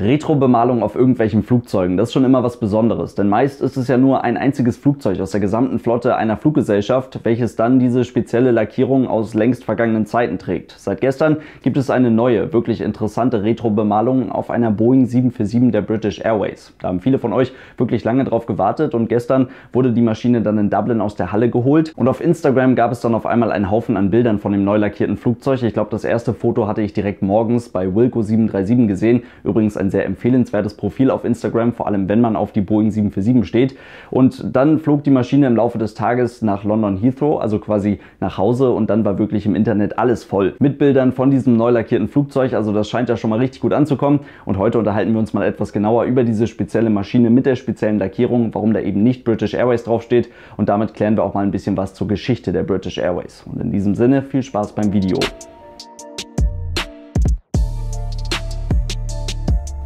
Retro-Bemalung auf irgendwelchen Flugzeugen, das ist schon immer was Besonderes, denn meist ist es ja nur ein einziges Flugzeug aus der gesamten Flotte einer Fluggesellschaft, welches dann diese spezielle Lackierung aus längst vergangenen Zeiten trägt. Seit gestern gibt es eine neue, wirklich interessante Retro-Bemalung auf einer Boeing 747 der British Airways. Da haben viele von euch wirklich lange drauf gewartet und gestern wurde die Maschine dann in Dublin aus der Halle geholt und auf Instagram gab es dann auf einmal einen Haufen an Bildern von dem neu lackierten Flugzeug. Ich glaube, das erste Foto hatte ich direkt morgens bei Wilco 737 gesehen, übrigens ein sehr empfehlenswertes Profil auf Instagram, vor allem wenn man auf die Boeing 747 steht. Und dann flog die Maschine im Laufe des Tages nach London Heathrow, also quasi nach Hause, und dann war wirklich im Internet alles voll mit Bildern von diesem neu lackierten Flugzeug, also das scheint ja schon mal richtig gut anzukommen. Und heute unterhalten wir uns mal etwas genauer über diese spezielle Maschine mit der speziellen Lackierung, warum da eben nicht British Airways draufsteht, und damit klären wir auch mal ein bisschen was zur Geschichte der British Airways. Und in diesem Sinne, viel Spaß beim Video.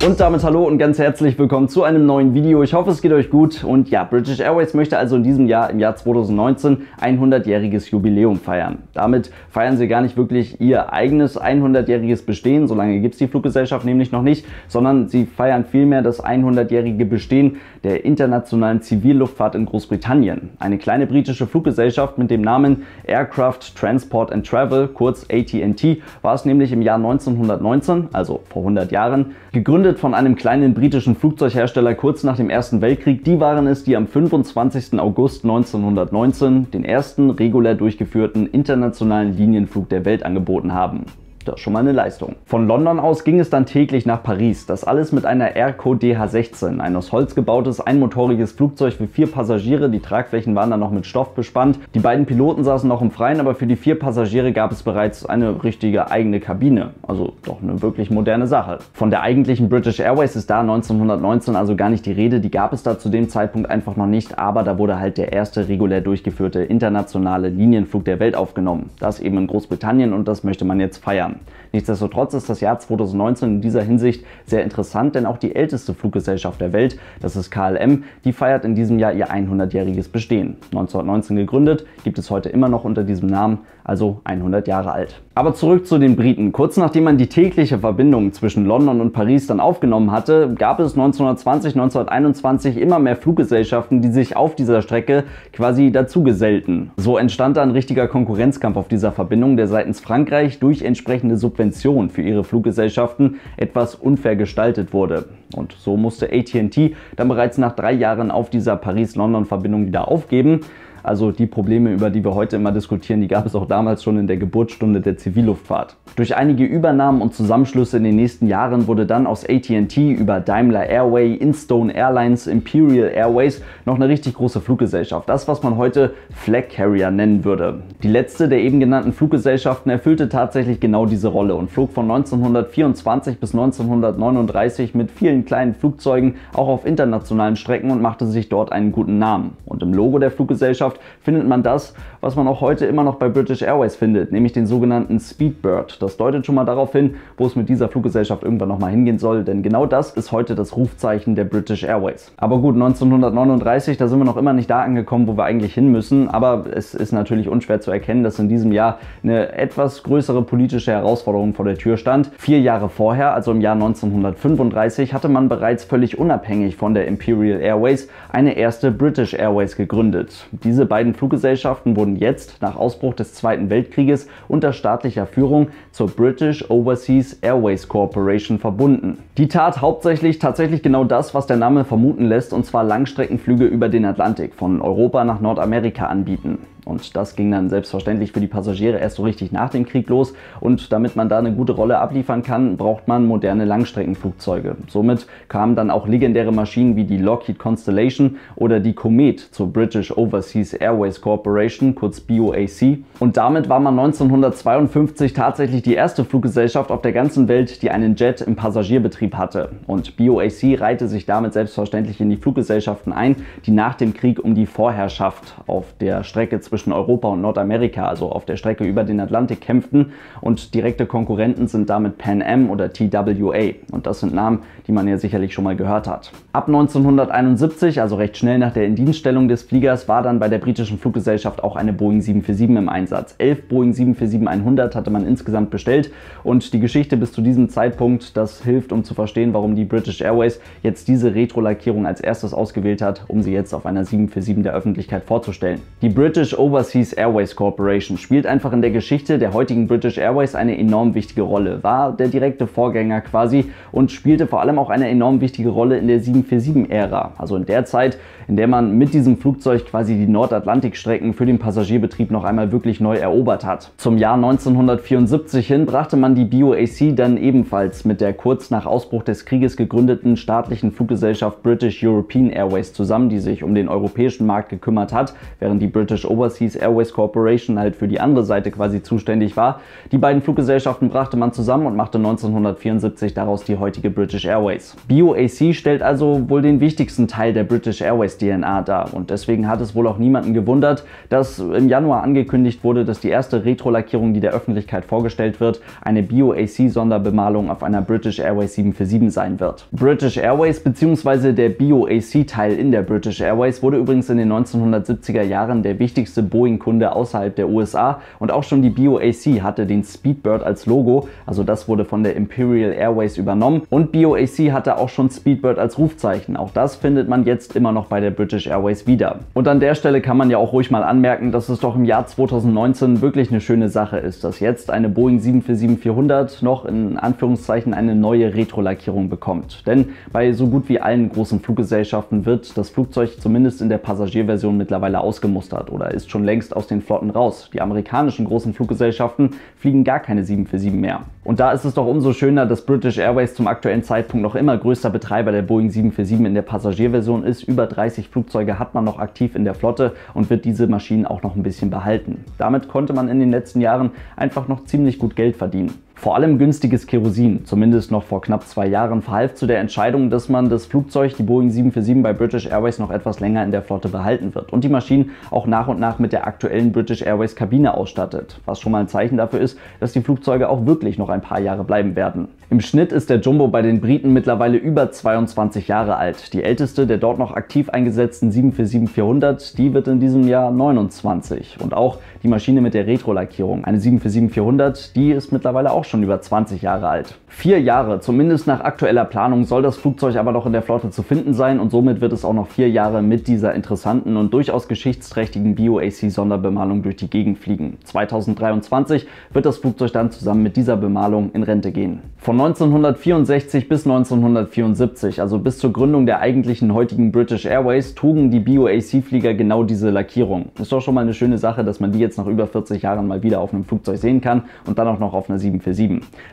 Und damit hallo und ganz herzlich willkommen zu einem neuen Video. Ich hoffe, es geht euch gut. Und ja, British Airways möchte also in diesem Jahr, im Jahr 2019, 100-jähriges Jubiläum feiern. Damit feiern sie gar nicht wirklich ihr eigenes 100-jähriges Bestehen, solange gibt es die Fluggesellschaft nämlich noch nicht, sondern sie feiern vielmehr das 100-jährige Bestehen der internationalen Zivilluftfahrt in Großbritannien. Eine kleine britische Fluggesellschaft mit dem Namen Aircraft Transport and Travel, kurz AT&T, war es nämlich im Jahr 1919, also vor 100 Jahren, gegründet von einem kleinen britischen Flugzeughersteller kurz nach dem Ersten Weltkrieg. Die waren es, die am 25. August 1919 den ersten regulär durchgeführten internationalen Linienflug der Welt angeboten haben. Das ist schon mal eine Leistung. Von London aus ging es dann täglich nach Paris. Das alles mit einer Airco DH-16, ein aus Holz gebautes, einmotoriges Flugzeug für 4 Passagiere. Die Tragflächen waren dann noch mit Stoff bespannt. Die beiden Piloten saßen noch im Freien, aber für die 4 Passagiere gab es bereits eine richtige eigene Kabine. Also doch eine wirklich moderne Sache. Von der eigentlichen British Airways ist da 1919 also gar nicht die Rede. Die gab es da zu dem Zeitpunkt einfach noch nicht, aber da wurde halt der erste regulär durchgeführte internationale Linienflug der Welt aufgenommen. Das eben in Großbritannien, und das möchte man jetzt feiern. Nichtsdestotrotz ist das Jahr 2019 in dieser Hinsicht sehr interessant, denn auch die älteste Fluggesellschaft der Welt, das ist KLM, die feiert in diesem Jahr ihr 100-jähriges Bestehen. 1919 gegründet, gibt es heute immer noch unter diesem Namen, also 100 Jahre alt. Aber zurück zu den Briten. Kurz nachdem man die tägliche Verbindung zwischen London und Paris dann aufgenommen hatte, gab es 1920, 1921 immer mehr Fluggesellschaften, die sich auf dieser Strecke quasi dazu gesellten. So entstand da ein richtiger Konkurrenzkampf auf dieser Verbindung, der seitens Frankreich durch entsprechende Subventionen für ihre Fluggesellschaften etwas unfair gestaltet wurde. Und so musste AT&T dann bereits nach 3 Jahren auf dieser Paris-London-Verbindung wieder aufgeben. Also die Probleme, über die wir heute immer diskutieren, die gab es auch damals schon in der Geburtsstunde der Zivilluftfahrt. Durch einige Übernahmen und Zusammenschlüsse in den nächsten Jahren wurde dann aus AT&T über Daimler Airway, Instone Airlines, Imperial Airways noch eine richtig große Fluggesellschaft. Das, was man heute Flag Carrier nennen würde. Die letzte der eben genannten Fluggesellschaften erfüllte tatsächlich genau diese Rolle und flog von 1924 bis 1939 mit vielen kleinen Flugzeugen auch auf internationalen Strecken und machte sich dort einen guten Namen. Und im Logo der Fluggesellschaft findet man das, was man auch heute immer noch bei British Airways findet, nämlich den sogenannten Speedbird. Das deutet schon mal darauf hin, wo es mit dieser Fluggesellschaft irgendwann nochmal hingehen soll, denn genau das ist heute das Rufzeichen der British Airways. Aber gut, 1939, da sind wir noch immer nicht da angekommen, wo wir eigentlich hin müssen, aber es ist natürlich unschwer zu erkennen, dass in diesem Jahr eine etwas größere politische Herausforderung vor der Tür stand. 4 Jahre vorher, also im Jahr 1935, hatte man bereits völlig unabhängig von der Imperial Airways eine erste British Airways gegründet. Diese beiden Fluggesellschaften wurden jetzt, nach Ausbruch des Zweiten Weltkrieges, unter staatlicher Führung zur British Overseas Airways Corporation verbunden. Die tat hauptsächlich tatsächlich genau das, was der Name vermuten lässt, und zwar Langstreckenflüge über den Atlantik von Europa nach Nordamerika anbieten. Und das ging dann selbstverständlich für die Passagiere erst so richtig nach dem Krieg los, und damit man da eine gute Rolle abliefern kann, braucht man moderne Langstreckenflugzeuge. Somit kamen dann auch legendäre Maschinen wie die Lockheed Constellation oder die Comet zur British Overseas Airways Corporation, kurz BOAC, und damit war man 1952 tatsächlich die erste Fluggesellschaft auf der ganzen Welt, die einen Jet im Passagierbetrieb hatte, und BOAC reihte sich damit selbstverständlich in die Fluggesellschaften ein, die nach dem Krieg um die Vorherrschaft auf der Strecke zwischen zwischen Europa und Nordamerika, also auf der Strecke über den Atlantik, kämpften, und direkte Konkurrenten sind damit Pan Am oder TWA, und das sind Namen, die man ja sicherlich schon mal gehört hat. Ab 1971, also recht schnell nach der Indienststellung des Fliegers, war dann bei der britischen Fluggesellschaft auch eine Boeing 747 im Einsatz. 11 Boeing 747-100 hatte man insgesamt bestellt, und die Geschichte bis zu diesem Zeitpunkt, das hilft, um zu verstehen, warum die British Airways jetzt diese Retro-Lackierung als erstes ausgewählt hat, um sie jetzt auf einer 747 der Öffentlichkeit vorzustellen. Die British Overseas Airways Corporation spielt einfach in der Geschichte der heutigen British Airways eine enorm wichtige Rolle, war der direkte Vorgänger quasi und spielte vor allem auch eine enorm wichtige Rolle in der 747-Ära, also in der Zeit, in der man mit diesem Flugzeug quasi die Nordatlantikstrecken für den Passagierbetrieb noch einmal wirklich neu erobert hat. Zum Jahr 1974 hin brachte man die BOAC dann ebenfalls mit der kurz nach Ausbruch des Krieges gegründeten staatlichen Fluggesellschaft British European Airways zusammen, die sich um den europäischen Markt gekümmert hat, während die British Overseas Airways Corporation halt für die andere Seite quasi zuständig war. Die beiden Fluggesellschaften brachte man zusammen und machte 1974 daraus die heutige British Airways. BOAC stellt also wohl den wichtigsten Teil der British Airways DNA dar, und deswegen hat es wohl auch niemanden gewundert, dass im Januar angekündigt wurde, dass die erste Retro-Lackierung, die der Öffentlichkeit vorgestellt wird, eine BOAC-Sonderbemalung auf einer British Airways 747 sein wird. British Airways bzw. der BOAC-Teil in der British Airways wurde übrigens in den 1970er Jahren der wichtigste Boeing-Kunde außerhalb der USA, und auch schon die BOAC hatte den Speedbird als Logo, also das wurde von der Imperial Airways übernommen, und BOAC hatte auch schon Speedbird als Rufzeichen. Auch das findet man jetzt immer noch bei der British Airways wieder. Und an der Stelle kann man ja auch ruhig mal anmerken, dass es doch im Jahr 2019 wirklich eine schöne Sache ist, dass jetzt eine Boeing 747-400 noch in Anführungszeichen eine neue Retro-Lackierung bekommt. Denn bei so gut wie allen großen Fluggesellschaften wird das Flugzeug zumindest in der Passagierversion mittlerweile ausgemustert oder ist schon längst aus den Flotten raus. Die amerikanischen großen Fluggesellschaften fliegen gar keine 747 mehr. Und da ist es doch umso schöner, dass British Airways zum aktuellen Zeitpunkt noch immer größter Betreiber der Boeing 747 in der Passagierversion ist. Über 30 Flugzeuge hat man noch aktiv in der Flotte und wird diese Maschinen auch noch ein bisschen behalten. Damit konnte man in den letzten Jahren einfach noch ziemlich gut Geld verdienen. Vor allem günstiges Kerosin, zumindest noch vor knapp 2 Jahren, verhalf zu der Entscheidung, dass man das Flugzeug, die Boeing 747, bei British Airways noch etwas länger in der Flotte behalten wird und die Maschinen auch nach und nach mit der aktuellen British Airways Kabine ausstattet, was schon mal ein Zeichen dafür ist, dass die Flugzeuge auch wirklich noch ein paar Jahre bleiben werden. Im Schnitt ist der Jumbo bei den Briten mittlerweile über 22 Jahre alt. Die älteste der dort noch aktiv eingesetzten 747-400, die wird in diesem Jahr 29. Und auch die Maschine mit der Retro-Lackierung, eine 747-400, die ist mittlerweile auch schon über 20 Jahre alt. 4 Jahre, zumindest nach aktueller Planung, soll das Flugzeug aber noch in der Flotte zu finden sein, und somit wird es auch noch 4 Jahre mit dieser interessanten und durchaus geschichtsträchtigen BOAC-Sonderbemalung durch die Gegend fliegen. 2023 wird das Flugzeug dann zusammen mit dieser Bemalung in Rente gehen. Von 1964 bis 1974, also bis zur Gründung der eigentlichen heutigen British Airways, trugen die BOAC-Flieger genau diese Lackierung. Ist doch schon mal eine schöne Sache, dass man die jetzt nach über 40 Jahren mal wieder auf einem Flugzeug sehen kann und dann auch noch auf einer 747.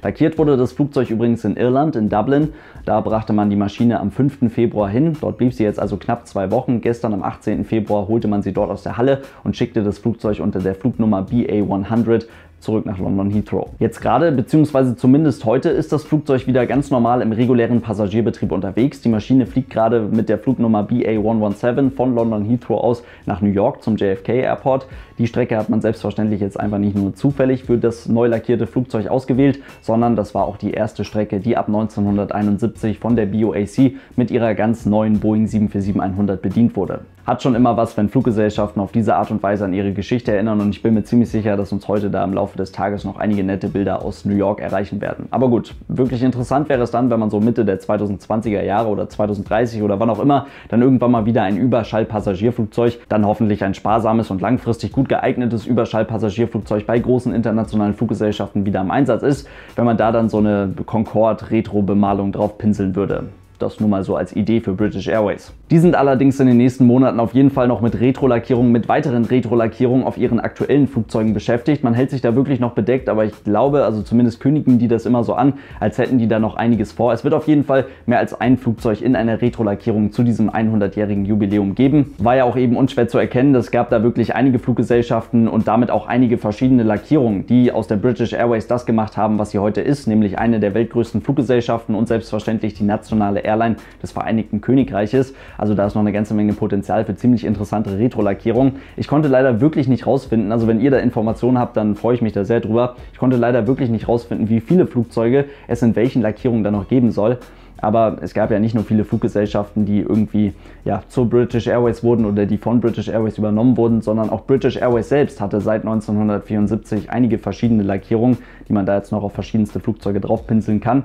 Lackiert wurde das Flugzeug übrigens in Irland, in Dublin. Da brachte man die Maschine am 5. Februar hin. Dort blieb sie jetzt also knapp 2 Wochen. Gestern am 18. Februar holte man sie dort aus der Halle und schickte das Flugzeug unter der Flugnummer BA100 zurück nach London Heathrow. Jetzt gerade, beziehungsweise zumindest heute, ist das Flugzeug wieder ganz normal im regulären Passagierbetrieb unterwegs. Die Maschine fliegt gerade mit der Flugnummer BA117 von London Heathrow aus nach New York zum JFK Airport. Die Strecke hat man selbstverständlich jetzt einfach nicht nur zufällig für das neu lackierte Flugzeug ausgewählt, sondern das war auch die erste Strecke, die ab 1971 von der BOAC mit ihrer ganz neuen Boeing 747-100 bedient wurde. Hat schon immer was, wenn Fluggesellschaften auf diese Art und Weise an ihre Geschichte erinnern, und ich bin mir ziemlich sicher, dass uns heute da im Laufe des Tages noch einige nette Bilder aus New York erreichen werden. Aber gut, wirklich interessant wäre es dann, wenn man so Mitte der 2020er Jahre oder 2030 oder wann auch immer dann irgendwann mal wieder ein Überschallpassagierflugzeug, dann hoffentlich ein sparsames und langfristig gut geeignetes Überschallpassagierflugzeug bei großen internationalen Fluggesellschaften wieder im Einsatz ist, wenn man da dann so eine Concorde-Retro-Bemalung drauf pinseln würde. Das nur mal so als Idee für British Airways. Die sind allerdings in den nächsten Monaten auf jeden Fall noch mit Retro-Lackierungen, mit weiteren Retro-Lackierungen auf ihren aktuellen Flugzeugen beschäftigt. Man hält sich da wirklich noch bedeckt, aber ich glaube, also zumindest kündigen die das immer so an, als hätten die da noch einiges vor. Es wird auf jeden Fall mehr als ein Flugzeug in einer Retro-Lackierung zu diesem 100-jährigen Jubiläum geben. War ja auch eben unschwer zu erkennen, es gab da wirklich einige Fluggesellschaften und damit auch einige verschiedene Lackierungen, die aus der British Airways das gemacht haben, was sie heute ist, nämlich eine der weltgrößten Fluggesellschaften und selbstverständlich die nationale Airline des Vereinigten Königreiches. Also da ist noch eine ganze Menge Potenzial für ziemlich interessante Retro-Lackierung. Ich konnte leider wirklich nicht rausfinden, also wenn ihr da Informationen habt, dann freue ich mich da sehr drüber. Ich konnte leider wirklich nicht rausfinden, wie viele Flugzeuge es in welchen Lackierungen da noch geben soll. Aber es gab ja nicht nur viele Fluggesellschaften, die irgendwie ja, zur British Airways wurden oder die von British Airways übernommen wurden, sondern auch British Airways selbst hatte seit 1974 einige verschiedene Lackierungen, die man da jetzt noch auf verschiedenste Flugzeuge drauf pinseln kann.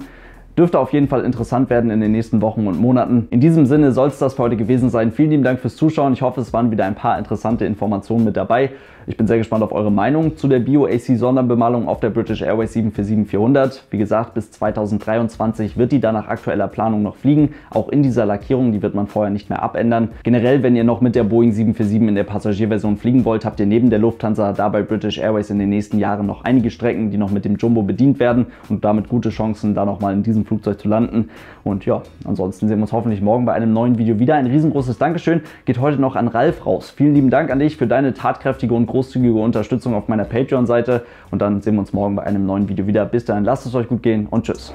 Dürfte auf jeden Fall interessant werden in den nächsten Wochen und Monaten. In diesem Sinne soll es das für heute gewesen sein. Vielen lieben Dank fürs Zuschauen. Ich hoffe, es waren wieder ein paar interessante Informationen mit dabei. Ich bin sehr gespannt auf eure Meinung zu der Bio-AC-Sonderbemalung auf der British Airways 747-400. Wie gesagt, bis 2023 wird die da nach aktueller Planung noch fliegen. Auch in dieser Lackierung, die wird man vorher nicht mehr abändern. Generell, wenn ihr noch mit der Boeing 747 in der Passagierversion fliegen wollt, habt ihr neben der Lufthansa da bei British Airways in den nächsten Jahren noch einige Strecken, die noch mit dem Jumbo bedient werden und damit gute Chancen, da nochmal in diesem Flugzeug zu landen. Und ja, ansonsten sehen wir uns hoffentlich morgen bei einem neuen Video wieder. Ein riesengroßes Dankeschön geht heute noch an Ralf raus. Vielen lieben Dank an dich für deine tatkräftige und großzügige Unterstützung auf meiner Patreon-Seite. Und dann sehen wir uns morgen bei einem neuen Video wieder. Bis dahin, lasst es euch gut gehen und tschüss.